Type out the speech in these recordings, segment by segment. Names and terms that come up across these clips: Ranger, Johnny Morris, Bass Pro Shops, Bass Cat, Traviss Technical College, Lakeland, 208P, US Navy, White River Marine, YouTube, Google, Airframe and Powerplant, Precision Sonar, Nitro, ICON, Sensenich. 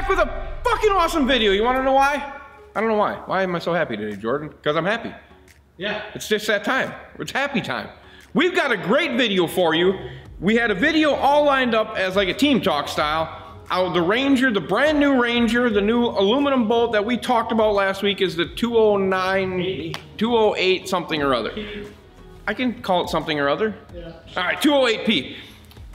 back with a fucking awesome video. You want to know why? I don't know why. Why am I so happy today, Jordan? Because I'm happy. Yeah. It's just that time. It's happy time. We've got a great video for you. We had a video all lined up as like a team talk style. The Ranger, the brand new Ranger, the new aluminum bolt that we talked about last week is the 208 something or other. I can call it something or other. Yeah. All right, 208P.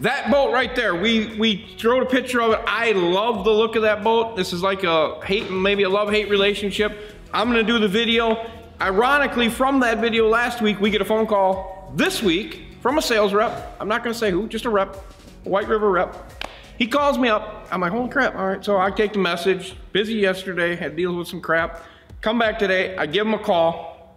That bolt right there, we showed a picture of it. I love the look of that bolt. This is like a hate, maybe a love-hate relationship. I'm gonna do the video. Ironically, from that video last week, we get a phone call this week from a sales rep. I'm not gonna say who, just a rep, a White River rep. He calls me up, I'm like, holy crap, all right. So I take the message, busy yesterday, had deals with some crap. Come back today, I give him a call.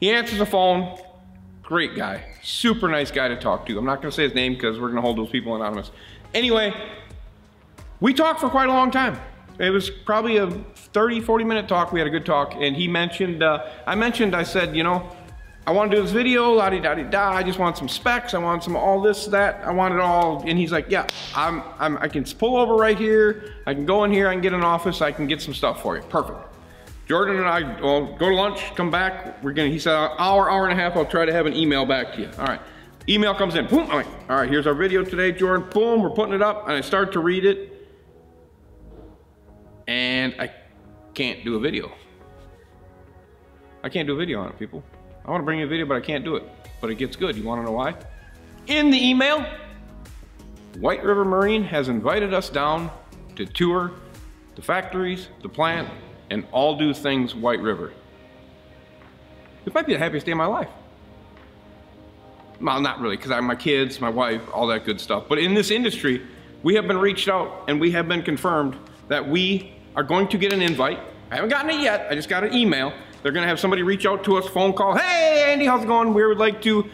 He answers the phone, great guy, super nice guy to talk to. I'm not gonna say his name because we're gonna hold those people anonymous. Anyway, we talked for quite a long time. It was probably a 30, 40 minute talk, we had a good talk. And he mentioned, I said, you know, I want to do this video, la-di-da-di-da, I just want some specs, I want some all this, that, I want it all, and he's like, yeah, I can pull over right here, I can go in here, I can get an office, I can get some stuff for you, perfect. Jordan and I will go to lunch, come back, he said, hour and a half, I'll try to have an email back to you, all right. Email comes in, boom, I'm like, all right, here's our video today, Jordan, boom, we're putting it up, and I start to read it, and I can't do a video. I can't do a video on it, people. I want to bring you a video, but I can't do it. But it gets good. You want to know why? In the email, White River Marine has invited us down to tour the factories, the plant, and all do things White River. It might be the happiest day of my life. Well, not really, because I have my kids, my wife, all that good stuff. But in this industry, we have been reached out and we have been confirmed that we are going to get an invite. I haven't gotten it yet. I just got an email. They're gonna have somebody reach out to us, phone call. Hey, Andy, how's it going? We would like to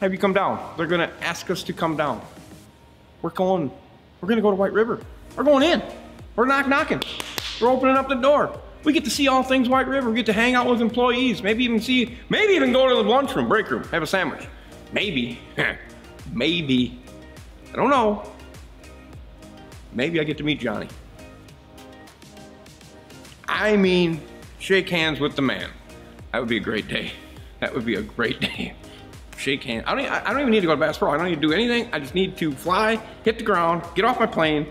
have you come down. They're gonna ask us to come down. We're gonna go to White River. We're going in. We're knocking. We're opening up the door. We get to see all things White River. We get to hang out with employees. Maybe even go to the lunchroom, break room, have a sandwich. Maybe, maybe, I don't know. Maybe I get to meet Johnny. I mean, shake hands with the man. That would be a great day. That would be a great day. Shake hands. I don't even need to go to Bass Pro. I don't need to do anything. I just need to fly, hit the ground, get off my plane,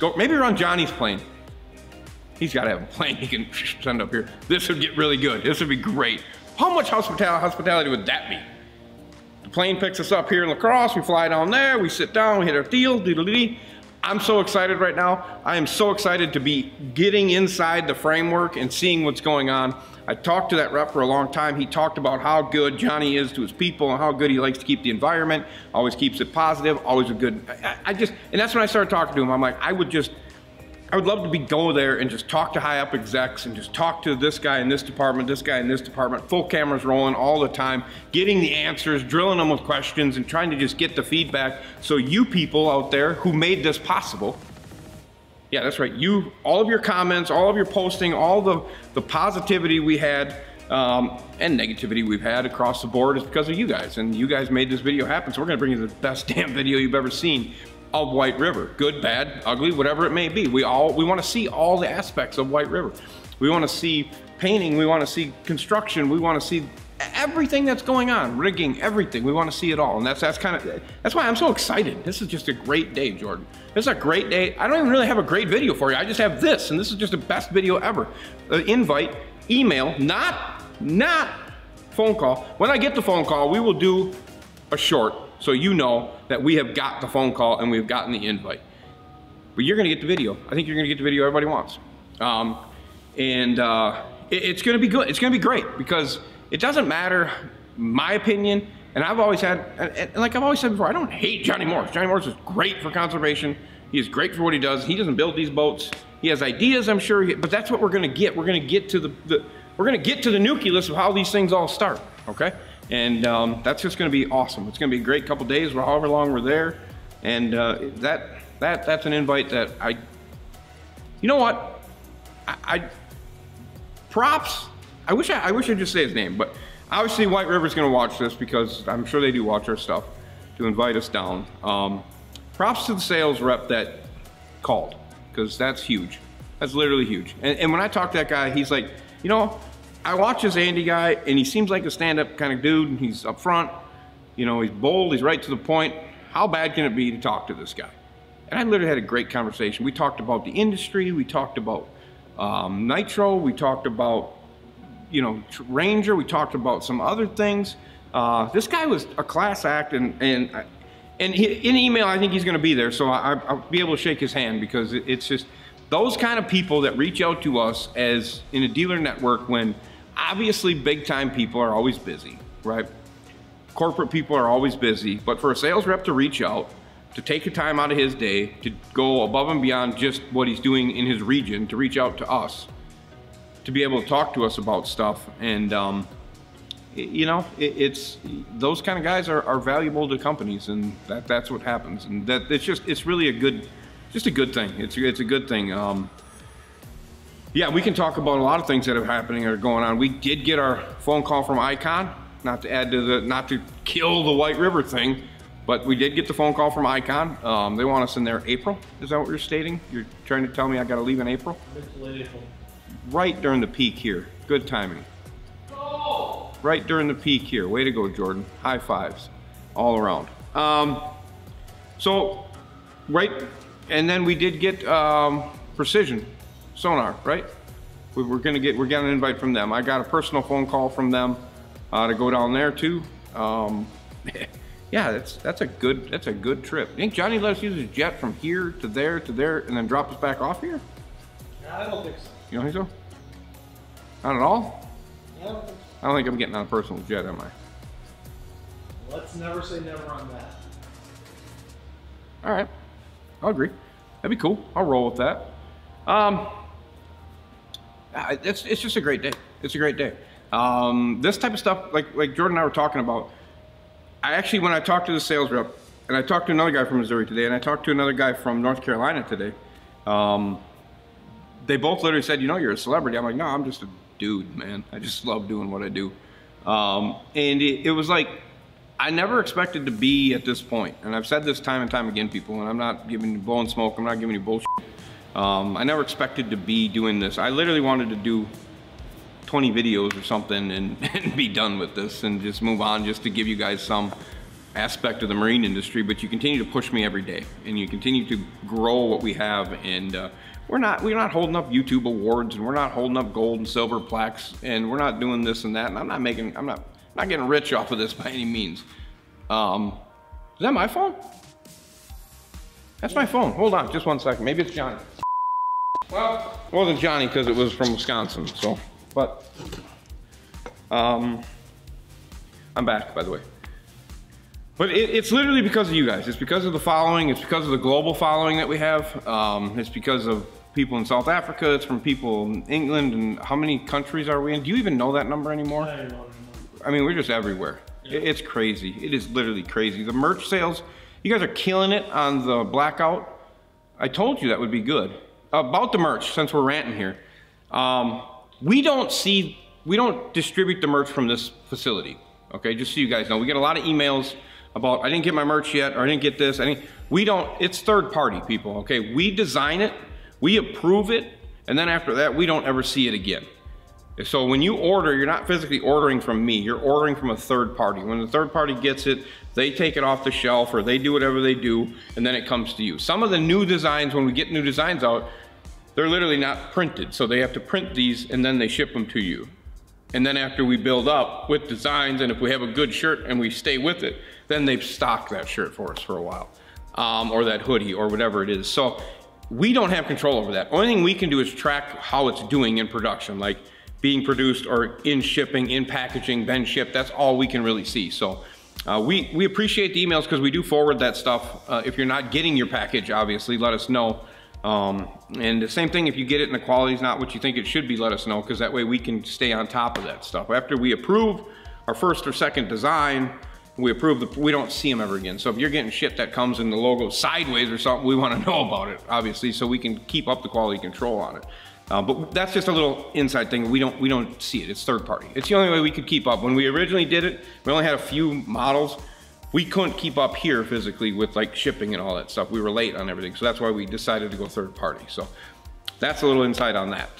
go, maybe we're on Johnny's plane. He's gotta have a plane he can send up here. This would get really good. This would be great. How much hospitality would that be? The plane picks us up here in La Crosse, we fly down there, we sit down, we hit our deal, dee-dee-dee. I'm so excited right now. I am so excited to be getting inside the framework and seeing what's going on. I talked to that rep for a long time. He talked about how good Johnny is to his people and how good he likes to keep the environment, always keeps it positive, always a good, and that's when I started talking to him. I'm like, I would love to go there and just talk to high up execs and just talk to this guy in this department, full cameras rolling all the time, getting the answers, drilling them with questions and trying to just get the feedback. So you people out there who made this possible, yeah, that's right. You, all of your comments, all of your posting, all the positivity we had and negativity we've had across the board is because of you guys. And you guys made this video happen. So we're gonna bring you the best damn video you've ever seen of White River. Good, bad, ugly, whatever it may be. We want to see all the aspects of White River. We want to see painting, we want to see construction, we want to see everything that's going on, rigging, everything. We want to see it all. And that's why I'm so excited. This is just a great day, Jordan. This is a great day. I don't even really have a great video for you. I just have this, and this is just the best video ever. Invite, email, not phone call. When I get the phone call, we will do a short, so you know that we have got the phone call and we've gotten the invite. But you're gonna get the video. I think you're gonna get the video everybody wants. It's gonna be good, it's gonna be great because it doesn't matter, my opinion, and I've always had, and like I've always said before, I don't hate Johnny Morris. Johnny Morris is great for conservation. He is great for what he does. He doesn't build these boats. He has ideas, I'm sure, but that's what we're gonna get. We're gonna get to the nucleus of how these things all start, okay? And that's just gonna be awesome. It's gonna be a great couple days, however long we're there. And that's an invite that you know what? Props, I wish I'd just say his name, but obviously White River's gonna watch this because I'm sure they do watch our stuff to invite us down. Props to the sales rep that called. because that's huge. That's literally huge. And when I talk to that guy, he's like, you know, I watch this Andy guy and he seems like a stand-up kind of dude, and he's up front, you know, he's bold, he's right to the point. How bad can it be to talk to this guy? And I literally had a great conversation. We talked about the industry, we talked about Nitro, we talked about, you know, Ranger, we talked about some other things. This guy was a class act, and he, in email, I think he's gonna be there, so I'll be able to shake his hand, because it's just those kind of people that reach out to us as in a dealer network, when obviously big time people are always busy, right? Corporate people are always busy, but for a sales rep to reach out, to take the time out of his day, to go above and beyond just what he's doing in his region, to reach out to us, to be able to talk to us about stuff. And, you know, it's those kind of guys are valuable to companies, and that's what happens. And it's really a good, just a good thing. It's a good thing. Yeah, we can talk about a lot of things that are happening or going on. We did get our phone call from ICON, not to kill the White River thing, but we did get the phone call from ICON. They want us in there April. Is that what you're stating? You're trying to tell me I got to leave in April? Right during the peak here. Good timing. Go! Right during the peak here. Way to go, Jordan. High fives all around. So, right, and then we did get Precision Sonar, right? We're getting an invite from them. I got a personal phone call from them to go down there too. Yeah, that's a good trip. You think Johnny let us use his jet from here to there, and then drop us back off here? No, I don't think so. You don't think so? Not at all? No. I don't think I'm getting on a personal jet, am I? Let's never say never on that. All right, I'll agree. That'd be cool. I'll roll with that. It's just a great day. It's a great day. This type of stuff, like Jordan and I were talking about. I actually, when I talked to the sales rep, and I talked to another guy from Missouri today, and I talked to another guy from North Carolina today, they both literally said, you know, you're a celebrity. I'm like, no, I'm just a dude, man. I just love doing what I do. And it was like, I never expected to be at this point. And I've said this time and time again, people, and I'm not giving you blowing smoke, I'm not giving you bullshit. I never expected to be doing this. I literally wanted to do 20 videos or something and be done with this and just move on, just to give you guys some aspect of the marine industry. But you continue to push me every day, and you continue to grow what we have, and we're not holding up YouTube awards, and we're not holding up gold and silver plaques, and we're not doing this and that, and I'm not getting rich off of this by any means. Is that my phone? That's my phone. Hold on just one second. Maybe it's Johnny. Well, it wasn't Johnny because it was from Wisconsin, so. But I'm back, by the way. But it's literally because of you guys. It's because of the following. It's because of the global following that we have. It's because of people in South Africa. It's from people in England. And how many countries are we in? Do you even know that number anymore? I don't know anymore. I mean, we're just everywhere. Yeah. It's crazy. It is literally crazy. The merch sales, you guys are killing it on the blackout. I told you that would be good. About the merch, since we're ranting here. We don't distribute the merch from this facility, okay? Just so you guys know, we get a lot of emails about, I didn't get my merch yet, or I didn't get this, we don't, it's third party, people, okay? We design it, we approve it, and then after that, we don't ever see it again. So when you order, you're not physically ordering from me, you're ordering from a third party. When the third party gets it, they take it off the shelf, or they do whatever they do, and then it comes to you. Some of the new designs, when we get new designs out, they're literally not printed, so they have to print these and then they ship them to you. And then after we build up with designs, and if we have a good shirt and we stay with it, then they've stocked that shirt for us for a while, or that hoodie or whatever it is. So we don't have control over that. Only thing we can do is track how it's doing in production, like being produced or in shipping, in packaging, been shipped. That's all we can really see. So we appreciate the emails, because we do forward that stuff. If you're not getting your package, obviously, let us know. And the same thing, if you get it and the quality is not what you think it should be, let us know, because that way we can stay on top of that stuff. After we approve our first or second design, we don't see them ever again. So if you're getting shit that comes in the logo sideways or something, we want to know about it, obviously, so we can keep up the quality control on it. But that's just a little inside thing. We don't see it. It's third party. It's the only way we could keep up. When we originally did it, we only had a few models. we couldn't keep up here physically with like shipping and all that stuff. We were late on everything, so that's why we decided to go third party. So that's a little insight on that.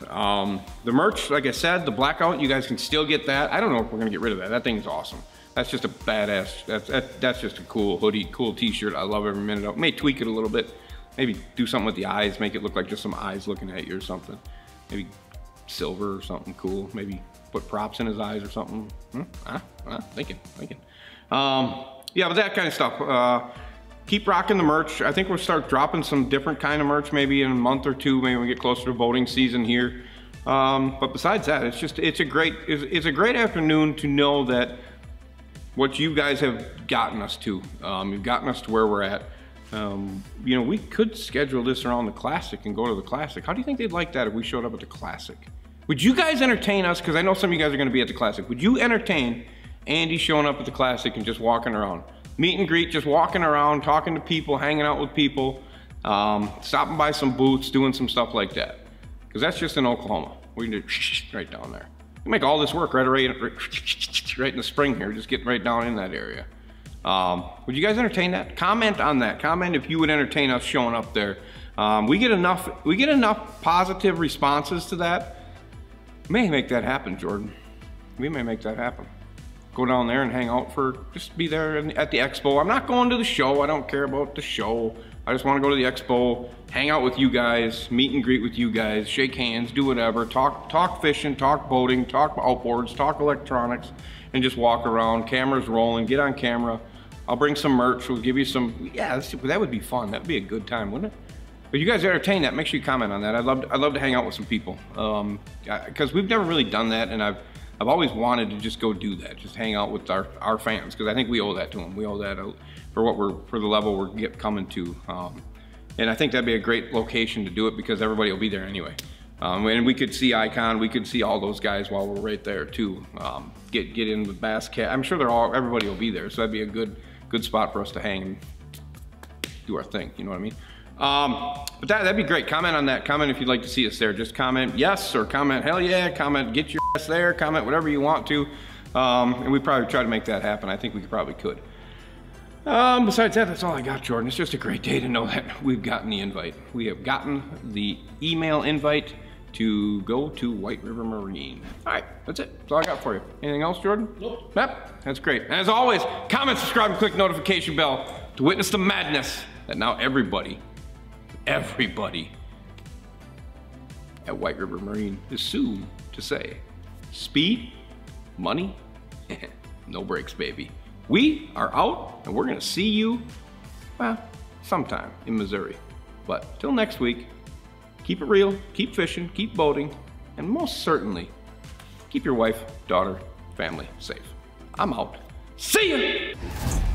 The merch, like I said, the blackout, you guys can still get that. I don't know if we're gonna get rid of that. That thing's awesome. That's just a badass, that's just a cool hoodie, cool t-shirt. I love every minute of it. May tweak it a little bit. Maybe do something with the eyes, make it look like just some eyes looking at you or something. Maybe silver or something cool. Maybe put props in his eyes or something. Thinking. Yeah, but that kind of stuff. Keep rocking the merch. I think we'll start dropping some different kind of merch maybe in a month or two, maybe we get closer to boating season here. But besides that, it's just, it's a great afternoon to know that what you guys have gotten us to. You've gotten us to where we're at. You know, we could schedule this around the Classic and go to the Classic. How do you think they'd like that if we showed up at the Classic? Would you guys entertain us? Because I know some of you guys are going to be at the Classic. Would you entertain Andy showing up at the Classic and just walking around? Meet and greet, just walking around, talking to people, hanging out with people, stopping by some booths, doing some stuff like that. Because that's just in Oklahoma. We can do right down there. We make all this work right in the spring here, just getting right down in that area. Would you guys entertain that? Comment on that. Comment if you would entertain us showing up there. We get enough positive responses to that. May make that happen, Jordan. We may make that happen. Go down there and hang out for, just be there at the expo. I'm not going to the show. I don't care about the show. I just want to go to the expo, hang out with you guys, meet and greet with you guys, shake hands, do whatever, talk fishing, talk boating, talk outboards, talk electronics, and just walk around, cameras rolling, get on camera. I'll bring some merch, we'll give you some, yeah, that would be fun. That'd be a good time, wouldn't it? But you guys entertain that, make sure you comment on that. I'd love to hang out with some people. Because we've never really done that, and I've always wanted to just go do that, just hang out with our fans, because I think we owe that to them. We owe that for what for the level we're coming to. And I think that'd be a great location to do it because everybody will be there anyway. And we could see Icon, we could see all those guys while we're right there too. Get in with Bass Cat. I'm sure everybody will be there, so that'd be a good spot for us to hang and do our thing, you know what I mean? But that'd be great. Comment on that. Comment if you'd like to see us there. Just comment yes or comment hell yeah, comment get your ass there, comment whatever you want to. And we probably try to make that happen. I think we probably could. Besides that, that's all I got, Jordan. It's just a great day to know that we've gotten the invite. We have gotten the email invite to go to White River Marine. All right, that's it. That's all I got for you. Anything else, Jordan? Nope. Yep, that's great. And as always, comment, subscribe, and click notification bell to witness the madness that now everybody at White River Marine is soon to say. Speed, money, no brakes, baby. We are out, and we're gonna see you, well, sometime in Missouri. But till next week, keep it real, keep fishing, keep boating, and most certainly, keep your wife, daughter, family safe. I'm out. See ya!